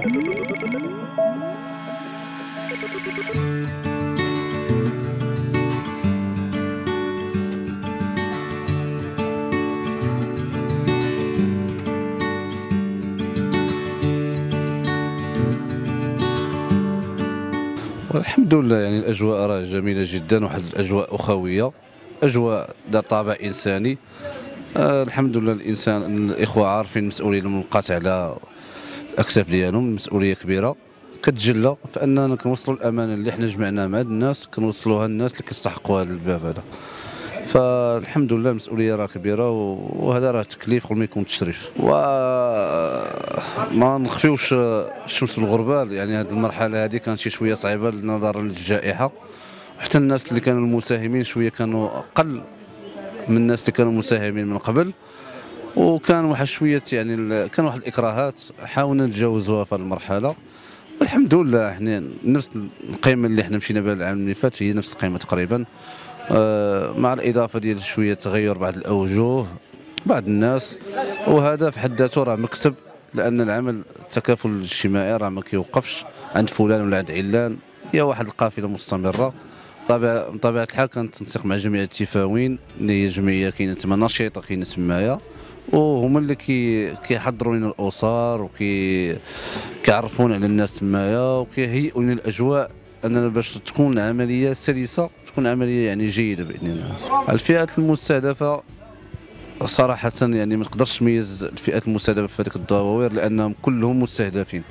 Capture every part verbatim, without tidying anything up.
والحمد لله، يعني الاجواء راه جميله جدا، واحد الاجواء اخويه، اجواء ذات طابع انساني. آه الحمد لله، الانسان الاخوه عارفين المسؤولين المنقات على الاكتاف ديالهم، المسؤوليه كبيره كتجلى فاننا كنوصلوا الامانه اللي حنا جمعناها مع هاد الناس، كنوصلوها للناس اللي كيستحقوها هذا الباب هذا. فالحمد لله المسؤوليه راه كبيره، وهذا راه تكليف قبل ما يكون تشريف. وما نخفيوش الشمس بالغربال، يعني هذه المرحله هذه كانت شي شويه صعيبه نظرا للجائحه، حتى الناس اللي كانوا المساهمين شويه كانوا اقل من الناس اللي كانوا مساهمين من قبل، وكان واحد شويه يعني كان واحد الاكراهات حاولنا نتجاوزوها في المرحله. والحمد لله حنا نفس القيمه اللي حنا مشينا بها العام اللي فات هي نفس القيمه تقريبا، مع الاضافه ديال شويه تغير بعض الاوجه بعض الناس، وهذا في حد ذاته راه مكسب، لان العمل التكافل الاجتماعي راه ما كيوقفش عند فلان ولا عند علان، هي واحد القافله مستمره. طبعا بطبيعه الحال كنتنسق مع جمعيه تيفاوين اللي هي جمعيه كاينه تما نشيطه كاينه تمايا، وهما اللي كي كيحضروا لنا الاسر وكي كيعرفونا على الناس تمايا، وكيهيئوا لنا الاجواء اننا باش تكون عمليه سلسه، تكون عمليه يعني جيده باذن الله. الفئات المستهدفه صراحه يعني ما نقدرش نميز الفئات المستهدفه في هذيك الدواوير، لانهم كلهم مستهدفين،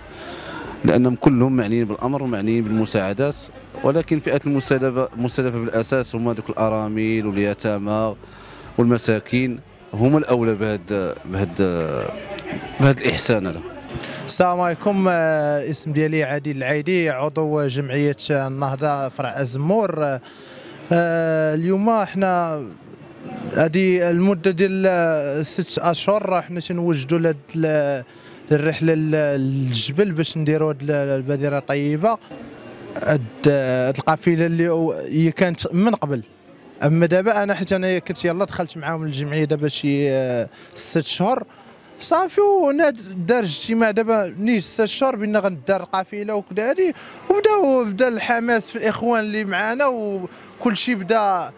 لانهم كلهم معنيين بالامر ومعنيين بالمساعدات، ولكن فئات المستهدفه المستهدفه بالاساس هما ذوك الارامل واليتامى والمساكين، هما الاولى بهذا بهذا بهذا الاحسان هذا. السلام عليكم، اسم ديالي عادل العيدي، عضو جمعية النهضة فرع ازمور. اليوم احنا هذه المدة ديال ست اشهر حنا تنوجدوا لهاد الرحلة للجبل باش نديروا هاد البادرة الطيبة. هاد القافلة اللي هي كانت من قبل، اما دابا انا حيت انا كنت يلاه دخلت معاهم للجمعية دابا شي ست شهور صافي، وهنا دار اجتماع دابا نيش ست شهور بان غندار القافله وكذا هادي، وبداو بدا الحماس في الاخوان اللي معانا، وكلشي بدا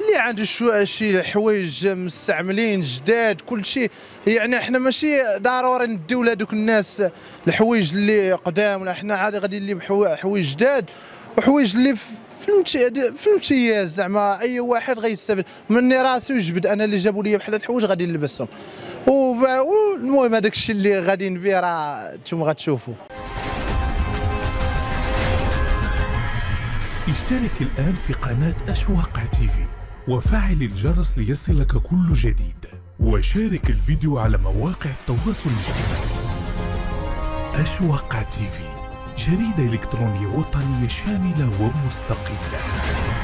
اللي عنده شو شي حوايج مستعملين جداد كلشي، يعني حنا ماشي ضروري نديو لهذوك الناس الحوايج اللي قدام، ولا حنا عاد غادي اللي بحوايج جداد وحوايج اللي في الامتياز، زعما اي واحد غيستافد مني راسي وجبد انا اللي جابوا لي بحال هاد الحوايج غادي نلبسهم. والمهم هذاك الشيء اللي غاديين فيه راه انتم غتشوفوا. اشترك الآن في قناة أشواق تيفي وفعل الجرس ليصلك كل جديد، وشارك الفيديو على مواقع التواصل الاجتماعي. أشواق تيفي، جريدة إلكترونية وطنية شاملة ومستقلة.